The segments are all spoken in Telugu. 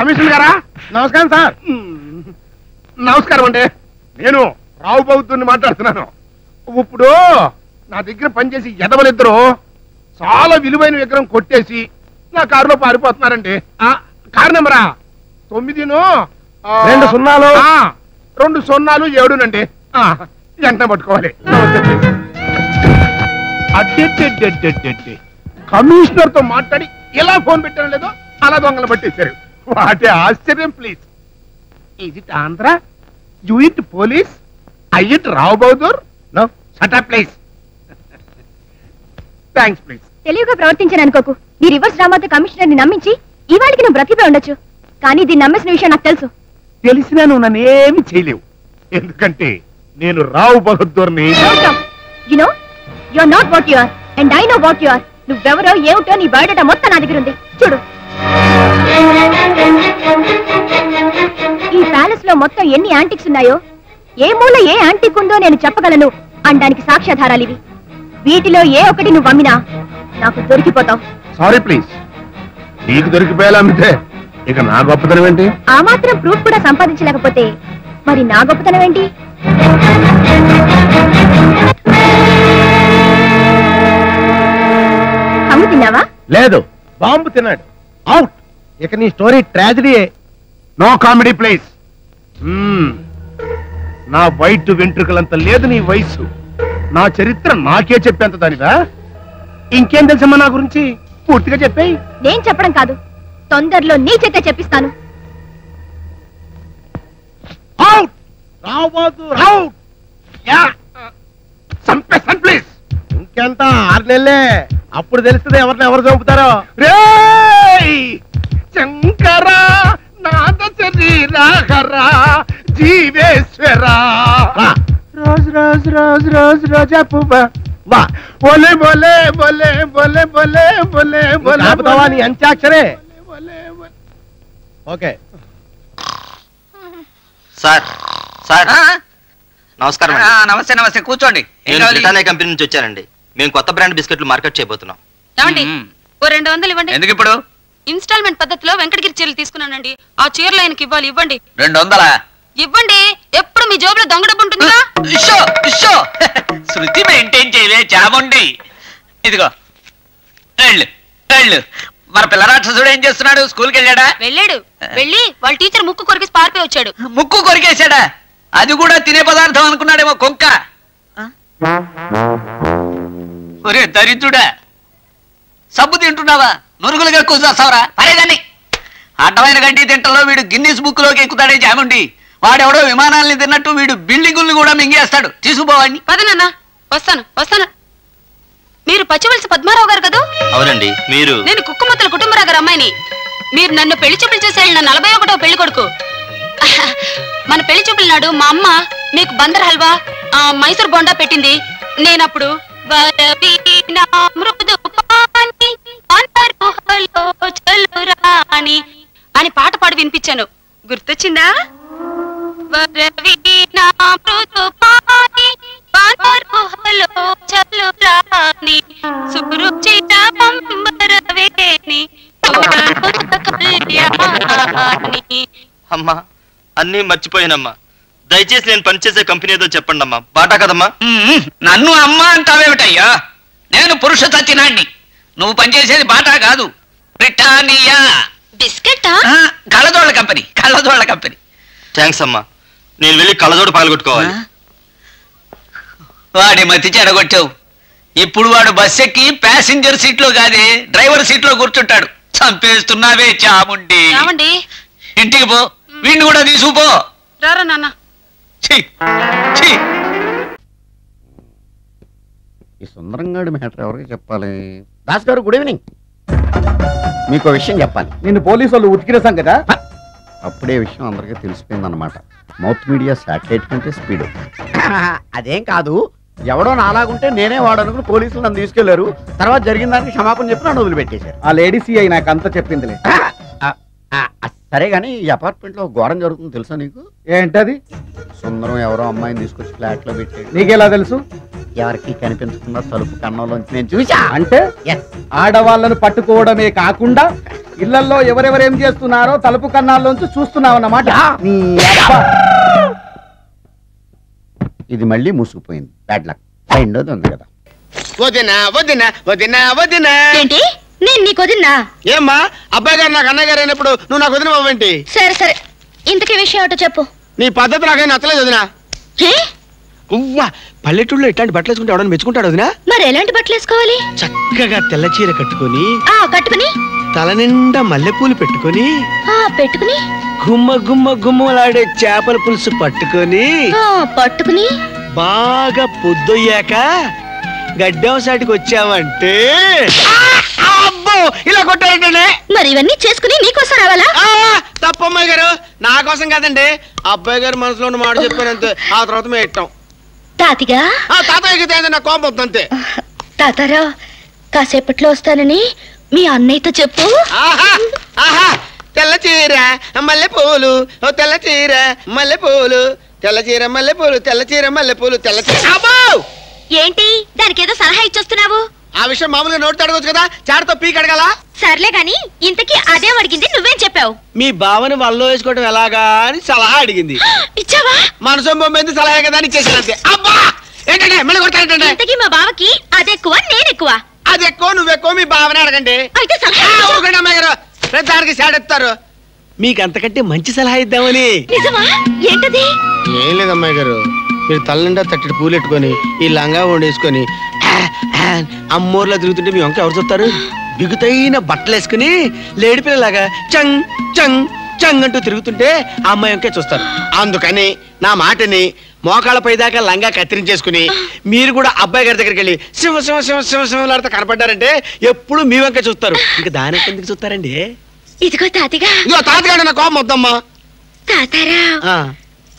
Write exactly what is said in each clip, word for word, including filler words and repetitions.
కమిషనర్ గారా నమస్కారం సార్. నమస్కారం అండి, నేను రావు బౌద్ధుని మాట్లాడుతున్నాను. ఇప్పుడు నా దగ్గర పనిచేసి ఎదవలిద్దరు చాలా విలువైన విగ్రహం కొట్టేసి నా కారులో పారిపోతున్నారండి. కారు నెంబరా తొమ్మిదిను రెండు సున్నాలు రెండు సున్నాలు ఏడునండి. వెంటనే పట్టుకోవాలి. అడ్డెడ్డెడ్డెడ్డెడ్డి కమిషనర్ తో మాట్లాడి ఎలా ఫోన్ పెట్టడం లేదో అలా దొంగలు పట్టేశారు. వాటి ఆశ్చర్యం. Please, is it Andhra? You it police? I it Rao Bahadur? No, shut up please. Thanks please. తెలివిగా ప్రవర్తించాను అనుకోకు. నీ రివర్స్ రామాతో కమిషనర్ ని నమ్మించి ఇవాళకి నువ్వు బ్రతికే ఉండొచ్చు, కానీ దీన్ని నమ్మేసిన విషయం నాకు తెలుసు. తెలిసినా నువ్వు నన్ను ఏమి చేయలేవు, ఎందుకంటే నేను రావు బహదూర్ని. You know you are not what you are and I know what you are. నువ్వెవరో ఏమిటో నీ బయోడేటా మొత్తం నా దగ్గర ఉంది. చూడు, ఈ ప్యాలెస్ లో మొత్తం ఎన్ని యాంటిక్స్ ఉన్నాయో, ఏ మూల ఏ యాంటిక్ ఉందో నేను చెప్పగలను అనడానికి సాక్ష్యాధారాలు ఇవి. వీటిలో ఏ ఒకటి నువ్వు అమ్మినా నాకు దొరికిపోతావు. Sorry please. నీకు దొరికిపోయేలా అమ్మితే ఇక నా గొప్పతనం ఏంటి? ఆ మాత్రం ప్రూఫ్ కూడా సంపాదించలేకపోతే మరి నా గొప్పతనం ఏంటి? కమ్ము తిన్నావా? లేదు, బాంబు తిన్నాడు. అవుట్. ఇక నీ స్టోరీ ట్రాజడీయే. No comedy please. నా వైట్ వెంట్రుకలంత లేదు నీ వయసు. నా చరిత్ర నాకే చెప్పేంత దానిదా? ఇంకేం తెలుసమ్మా నా గురించి? పూర్తిగా చెప్పేయి. నేను చెప్పడం కాదు, తొందరలో నీ చేతే చెప్పిస్తాను. అవుట్ రావద్దు, అవుట్. యా సంపేసన్ ప్లీజ్. ఇంకెంత? ఆరు నెలలే. అప్పుడు తెలుస్తుంది ఎవరిని ఎవరు చంపుతారో. రేయ్ శంకరా నాద శరీరాహరా జీవేశ్వరా రాజ్ రాజ్ రాజ్ రాజ్ రాజా పువ్వా వా బోలే బోలే బోలే బోలే బోలే బోలే బోలే అబదవాని అంత్యాక్షరే. Okay sir. సార్ నమస్కారం. నమస్తే. నమస్తే, కూర్చోండి. నేను కంపెనీ నుంచి వచ్చానండి. మేము కొత్త బ్రాండ్ బిస్కెట్లు మార్కెట్ చేయబోతున్నాం. రెండు వందలు ఇవ్వండి. ఎందుకు ఇప్పుడు? ఇన్స్టాల్మెంట్ పద్ధతిలో వెంకటగిరి చీరలు తీసుకున్నానండి. ఆ చీరలు ఆయనకి ఇవ్వాలి. ఇవ్వండి. రెండు వందల ఇవ్వండి. ఎప్పుడు మీ జోబులో దొంగ డబ్బు ఉంటుందా? శృతి మెయింటైన్ చేయలే చాబండి. ఇదిగో మన పిల్ల రాక్షసుడు ఏం చేస్తున్నాడు? స్కూల్కి వెళ్ళాడా? వెళ్ళాడు. వెళ్ళి వాళ్ళ టీచర్ ముక్కు కొరికేసి పారిపోయి వచ్చాడు. ముక్కు కొరికేసాడా? అది కూడా తినే పదార్థం అనుకున్నాడేమో కొంక. ఒరే దరిద్రుడా, సబ్బు తింటున్నావా? నురుగులుగా కూసేస్తావరా? పరేదాన్ని అడ్డమైన గంటి తింటలో వీడు గిన్నీస్ బుక్ లోకి ఎక్కుతాడే జాముండి. వాడెవడో విమానాల్ని తిన్నట్టు వీడు బిల్డింగుల్ని కూడా మింగేస్తాడు. తీసుకుపోవాడిని. పదనన్నా. వస్తాను వస్తాను. మీరు పచ్చివలసి పద్మారావు గారు కదా? అవునండి. మీరు? నేను కుక్కమొత్తల కుటుంబరావు గారు అమ్మాయిని. మీరు నన్ను పెళ్లి చూపులు చేసే వెళ్ళిన నలభై ఒకటో పెళ్లి కొడుకు. మన పెళ్లి చూపుల నాడు మా అమ్మ మీకు బందర్ హల్వా, మైసూర్ బొండా పెట్టింది. నేనప్పుడు అని పాట పాడి వినిపించాను. గుర్తొచ్చిందా? అమ్మా, అన్నీ మర్చిపోయానమ్మా. దయచేసి నేను పనిచేసే కంపెనీ ఏదో చెప్పండి అమ్మా. బాటా కదమ్మా. నన్ను అమ్మా అంటావేమిటయ్యా? నేను పురుష సత్యనాడిని. నువ్వు పనిచేసేది బాటా కాదు, బ్రిటానియా బిస్కెట్ కళ్ళజోళ్ళ కంపెనీ. కళ్ళజోళ్ళ కంపెనీ. థ్యాంక్స్ అమ్మా. నేను వెళ్ళి కళ్ళజోడు పాల్గొట్టుకోవాలి. వాడి మతి చెడగొట్టావు. ఇప్పుడు వాడు బస్ ఎక్కి ప్యాసింజర్ సీట్లో కాదే డ్రైవర్ సీట్లో కూర్చుంటాడు. చంపేస్తున్నావే చాముండి. ఇంటికి పో. వీడిని కూడా తీసుకుపో. రారా నాన్న. ఈ సుందరంగాడి మ్యాటర్ ఎవరికి చెప్పాలి? దాస్ గారు గుడ్ ఈవినింగ్. మీకు విషయం చెప్పాలి. నేను పోలీసు వాళ్ళు ఉతికిరేసాం కదా, అప్పుడే విషయం అందరికీ తెలిసిపోయింది అనమాట. మౌత్ మీడియా శాటిలైట్ కంటే స్పీడ్. అదేం కాదు, ఎవడో నాలాగుంటే నేనే వాడనుకుని పోలీసులు నన్ను తీసుకెళ్లారు. తర్వాత జరిగిన దానికి క్షమాపణ చెప్పి నన్ను వదిలిపెట్టేశారు. ఆ లేడీ సీఐ నాకు అంతా చెప్పిందిలే. సరే గానీ ఈ అపార్ట్మెంట్ లో ఘోరం జరుగుతుంది తెలుసా నీకు? ఏంటది? సుందరం ఎవరో అమ్మాయిని తీసుకొచ్చి ఫ్లాట్ లో పెట్టాడు. నీకెలా తెలుసు? ఎవరికి కనిపించకుండా తలుపు కన్నంలోంచి నేను చూసా. అంటే ఆడవాళ్ళను పట్టుకోవడమే కాకుండా ఇళ్లలో ఎవరెవరేం చేస్తున్నారో తలుపు కన్నాల్లోంచి చూస్తున్నావన్నమాట. ఇది మళ్ళీ మూసుకుపోయింది. Bad luck. రెండోది ఉంది కదా. వదినా వదినా వదినా వదినా. ఏంటి నేను నీకు వదినా? ఏమ్మా అబ్బాయి గారు నాకు అన్నయ్య గారు అయినప్పుడు నువ్వు నాకు వదిన బాబేంటి? సరే సరే ఇంతకీ విషయం ఏమిటో చెప్పు. నీ పద్ధతి నాకే నచ్చలేదు వదినా. పల్లెటూళ్ళలో ఎట్లాంటి బట్టలు వేసుకుంటే ఎవడని మెచ్చుకుంటాడు వదినా? మరి ఎలాంటి బట్టలు వేసుకోవాలి? చక్కగా తెల్ల చీర కట్టుకుని కట్టుకుని తల నిండా మల్లెపూలు పెట్టుకుని పెట్టుకుని గుమ్మ గుమ్మ గుమ్మలాడే చేపల పులుసు పట్టుకుని పట్టుకుని బాగా పొద్దుయ్యాక గడ్డం సాటికి వచ్చావంటే ఇలా కొట్టారంటే మరి ఇవన్నీ చేసుకుని నీకోసం రావాలా? తప్పమ్మాయి గారు నా కోసం కాదండి, అబ్బాయి గారు మనసులో ఉన్న మాట చెప్పానంతే. ఆ తర్వాత మేము ఇట్టాం తాతిగా తాతయ్య నా కోపం వద్దంతే. తాతారా కాసేపట్లో వస్తానని మీ అన్నయ్యతో చెప్పు. తెల్ల చీర మల్లెపూలు తెల్ల చీర మల్లెపూలు తెల్ల చీర మల్లెపూలు తెల్ల చీర మల్లెపూలు తెల్ల చీర. ఏంటి దానికి ఏదో సలహా ఇచ్చొస్తున్నావు? ఆ విషయం మామూలుగా నోటితో అడగొచ్చు కదా, చాటతో పీక్ అడగాలా? సర్లే గాని ఇంతకీ అదే అడిగింది, నువ్వేం చెప్పావు? మీ బావని వల్ల వేసుకోవడం ఎలాగా అని సలహా అడిగింది. ఇచ్చావా? మనసు బొమ్మింది సలహా కదా అని చేసినంతే. అబ్బా ఏంటంటే మళ్ళీ కొడతానంటే ఇంతకీ మా బావకి అది ఎక్కువ నేను ఎక్కువ? అది ఎక్కువ నువ్వు ఎక్కువ. మీ బావని అడగండి అయితే అమ్మగారు ప్రతిదానికి సాడెత్తారు. మీకు అంతకంటే మంచి సలహా ఇద్దామని. నిజమా? ఏంటది? ఏం లేదు అమ్మాయి గారు, మీరు తల నిండా తట్టి పూలెట్టుకొని ఈ లంగా వండేసుకొని అమ్మోర్లా తిరుగుతుంటే మీ వంక ఎవరు చూస్తారు? బిగుతైన బట్టలు వేసుకుని లేడి పిల్లలాగా చంగ్ చంగ్ చంగ్ అంటూ తిరుగుతుంటే ఆ అమ్మాయి వంకే చూస్తారు. అందుకని నా మాటని మోకాళ్ళపై దాకా లంగా కత్తిరించేసుకుని మీరు కూడా అబ్బాయి గారి దగ్గరికి వెళ్ళి సింహ సింహ సింహ సింహ సింహలాడితే కనపడ్డారంటే ఎప్పుడు మీ వంకే చూస్తారు. ఇంకా దాని ఎందుకు చూస్తారండి? ఇదిగో తాతగా ఇదిగో తాతగాడు నా కోపం వద్దమ్మా. తాతారా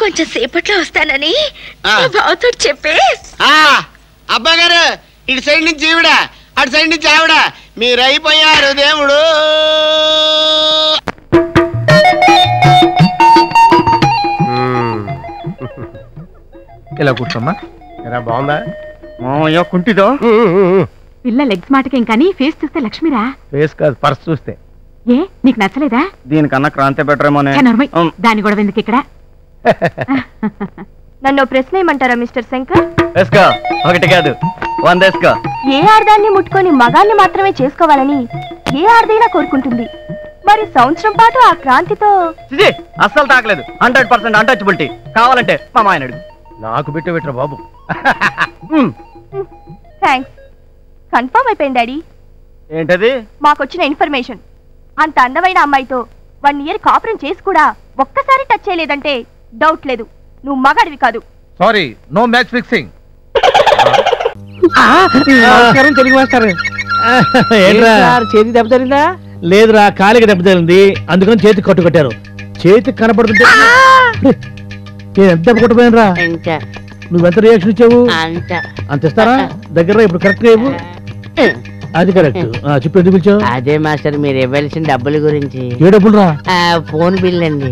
కొంచెం సేపట్లో వస్తానని బావతో చెప్పే. అబ్బాయి గారు ఇటు సైడ్ నుంచి ఈవిడ అటు సైడ్ నుంచి ఆవిడ మీరు అయిపోయారు దేవుడు. ఇలా కూర్చోమ్మా. బాగుందా మామయ్య? కుంటిదో పిల్ల లెగ్స్ మాటకి ఇంకాని ఫేస్ చూస్తే లక్ష్మిరా. ఫేస్ కాదు పర్స్ చూస్తే. ఏ నీకు నచ్చలేదా? దీనికన్నా క్రాంతి పెట్టరేమోనే. దాని గొడవ ఎందుకు ఇక్కడ? నన్ను ప్రశ్న ఏమంటారా మిస్టర్ శంకర్? ఒకటి కాదు వంద. ఏ ఆర్దాన్ని ముట్టుకొని మగాన్ని మాత్రమే చేసుకోవాలని ఏ ఆర్దైనా కోరుకుంటుంది. మరి సంవత్సరం పాటు ఆ క్రాంతితో అస్సలు తాకలేదు. Hundred percent untouchability. కావాలంటే మా మాయన అడుగు. నాకు బిట్టు బిట్టు బాబు. థ్యాంక్స్. కన్ఫర్మ్ అయిపోయింది డాడీ. ఏంటది? మాకొచ్చిన ఇన్ఫర్మేషన్. అంత అందమైన అమ్మాయితో వన్ ఇయర్ కాపురం చేసి కూడా ఒక్కసారి టచ్ చేయలేదంటే డౌట్ లేదు నువ్వు మగాడివి కాదు. Sorry, no match fixing. చేతి దెబ్బతలిందా? లేదురా కాలికి దెబ్బతలింది, అందుకని చేతికి కట్టు కట్టారు. చేతికి కనపడుతుంటే నేను ఎంత దెబ్బ కొట్టపోయాను రా. నువ్వెంత రియాక్షన్ ఇచ్చావు? అంత ఇస్తారా దగ్గర? ఇప్పుడు కరెక్ట్ గా ఇవ్వు. అది కరెక్ట్. చెప్పు ఎందుకు పిలిచావు? అదే మాస్టర్ మీరు ఇవ్వాల్సిన డబ్బుల గురించి. ఏ డబ్బులు రా? ఫోన్ బిల్ అండి.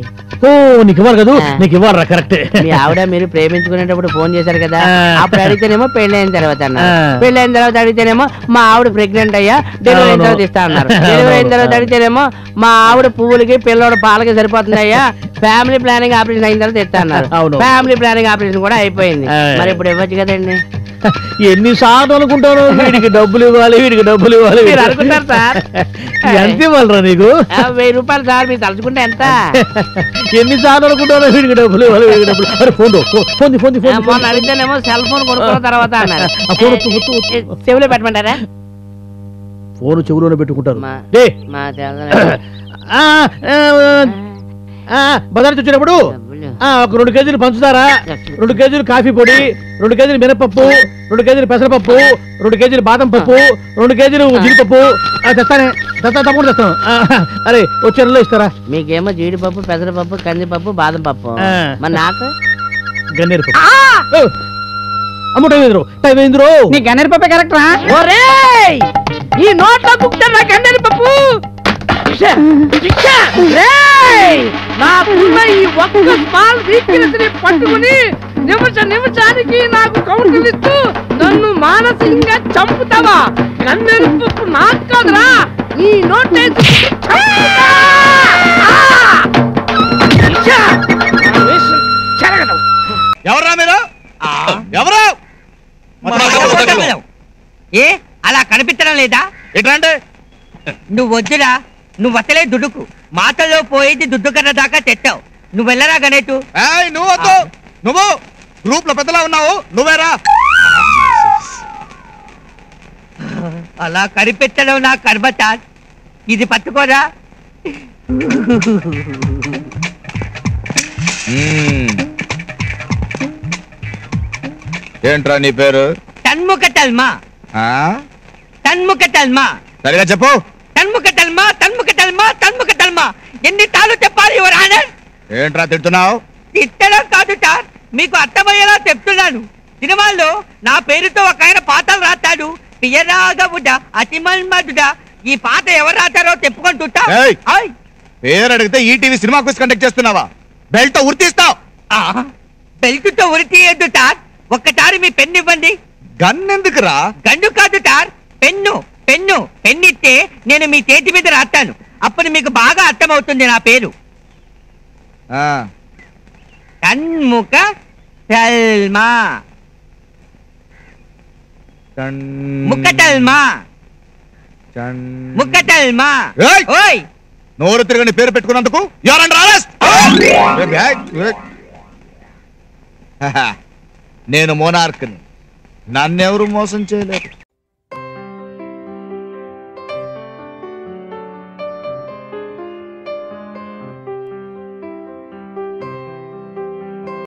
ఓ నీకు ఇవ్వాలి కదా. నీకు ఇవ్వాలరా? కరెక్ట్. మీ ఆవిడ మీరు ప్రేమించుకునేటప్పుడు ఫోన్ చేశారు కదా, అప్పుడు అడిగితేనేమో పెళ్లి అయిన తర్వాత అన్నారు, పెళ్లి అయిన తర్వాత అడిగితేనేమో మా ఆవిడ ప్రెగ్నెంట్ అయ్యా డెలివరీ అయిన తర్వాత ఇస్తా అన్నారు, డెలివరీ అయిన తర్వాత అడిగితేనేమో మా ఆవిడ పువ్వులకి పిల్లోడు పాలకి సరిపోతుంది అయ్యా ఫ్యామిలీ ప్లానింగ్ ఆపరేషన్ అయిన తర్వాత ఇస్తా అన్నారు, ఫ్యామిలీ ప్లానింగ్ ఆపరేషన్ కూడా అయిపోయింది. మరి ఇప్పుడు ఇవ్వచ్చు కదండి. ఎన్ని సార్లు అనుకుంటారు వీడికి డబ్బులు ఇవ్వాలి వీడికి డబ్బులు ఇవ్వాలి అనుకుంటారు సార్. ఎంత ఇవ్వాలరా నీకు? వెయ్యి రూపాయలు సార్. మీరు తలుచుకుంటే ఎంత? ఎన్ని సార్లు అనుకుంటారో వీడికి డబ్బులు ఇవ్వాలి వీడికి డబ్బులు. అరే ఫోన్ ఫోన్ ఫోన్ ఫోన్ అడిగితేనేమో సెల్ ఫోన్ కొనుక్కున్న తర్వాత చెవులో పెట్టమంటారా? ఫోన్ చెవులోనే పెట్టుకుంటారు. బజార్ వచ్చినప్పుడు ఒక రెండు కేజీలు పంచుతారా, రెండు కేజీలు కాఫీ పొడి, రెండు కేజీలు మినపప్పు, రెండు కేజీలు పెసరపప్పు, రెండు కేజీలు బాదం పప్పు, రెండు కేజీలు జీడిపప్పు తెస్తానే. తెస్తా తప్పకుండా తెస్తాను. అరే వచ్చే నెలలో ఇస్తారా? మీకేమో జీడిపప్పు పెసరపప్పు కందిపప్పు బాదం పప్పు, మరి నాకు గన్నేరు పప్పు. అమ్మ టైం అయింది రో టైం అయింది రో. నీ గన్నేరు పప్పే కరెక్టరా? ఈ నోట్లో బుక్తారా గన్నేరు పప్పు? నా పిల్ల ఈ ఒక్క స్మాల్ వీక్నెస్ ని పట్టుకుని నిమిష నిమిషానికి నాకు కౌంటర్ ఇస్తూ నన్ను మానసికంగా చంపుతావా? కన్నెరుపు నాకు కాదురా You not take it. అలా కనిపించడం లేదా? ఏంటంటే నువ్వు వద్దురా, నువ్వు వస్తలే దుడుకు మాటల్లో పోయేది దుడ్డు కన్నా దాకా తెట్టావు, నువ్వు వెళ్ళరా గణేటు. నువ్వు వద్దు, నువ్వు గ్రూప్ లో పెద్దలా ఉన్నావు, నువ్వేరా. అలా కనిపించడం నా కర్మతా, ఇది పట్టుకోరా. ఏంట్రా నీ పేరు? తన్ముఖ తల్మా. తన్ముఖ తల్మా సరిగా చెప్పు. తన్ముఖ తల్మా, తన్ముఖ తల్మా, తన్ముఖ తల్మా. ఎన్ని తాలు చెప్పాలి యువర్ ఆనర్? ఏంట్రా తిడుతున్నావు? తిట్టడం కాదు సార్, మీకు అర్థమయ్యేలా చెప్తున్నాను. సినిమాల్లో నా పేరుతో ఒక ఆయన పాటలు రాస్తాడు, పియరాగవుడా అతి మన్మధుడా. ఈ పాట ఎవరు రాస్తారో చెప్పుకుంటుంటా. పేరు అడిగితే ఈటీవీ సినిమా క్విజ్ కండక్ట్ చేస్తున్నావా? బెల్ట్ తో ఉరితీస్తావు. బెల్ట్ తో ఉరితీయద్దు సార్, ఒక్కసారి మీ పెన్ను ఇవ్వండి. గన్ ఎందుకురా? గన్ను కాదు సార్, పెన్ను. పెన్ను పెన్ను ఇస్తే నేను మీ చేతి మీద రాస్తాను, అప్పుడు మీకు బాగా అర్థమవుతుంది నా పేరు. తన్ముఖ తల్మా. నోరు తిరగని పేరు పెట్టుకున్నందుకు యువర్ అండర్ అరెస్ట్. నేను మోనార్క్ని, నన్నెవరు మోసం చేయలేదు.